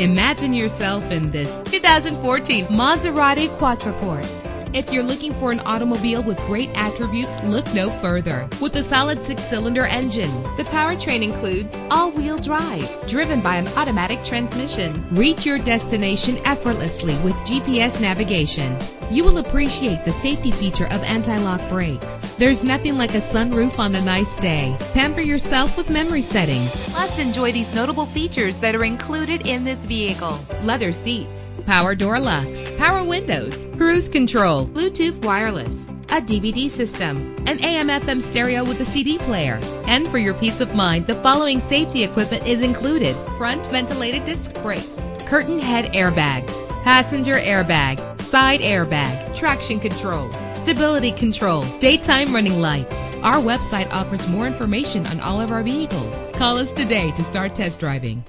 Imagine yourself in this 2014 Maserati Quattroporte. If you're looking for an automobile with great attributes, look no further. With a solid 6-cylinder engine, the powertrain includes all-wheel drive, driven by an automatic transmission. Reach your destination effortlessly with GPS navigation. You will appreciate the safety feature of anti-lock brakes. There's nothing like a sunroof on a nice day. Pamper yourself with memory settings. Plus, enjoy these notable features that are included in this vehicle: leather seats, power door locks, power windows, cruise control, Bluetooth wireless, a DVD system, an AM/FM stereo with a CD player. And for your peace of mind, the following safety equipment is included: front ventilated disc brakes, curtain head airbags, passenger airbag, side airbag, traction control, stability control, daytime running lights. Our website offers more information on all of our vehicles. Call us today to start test driving.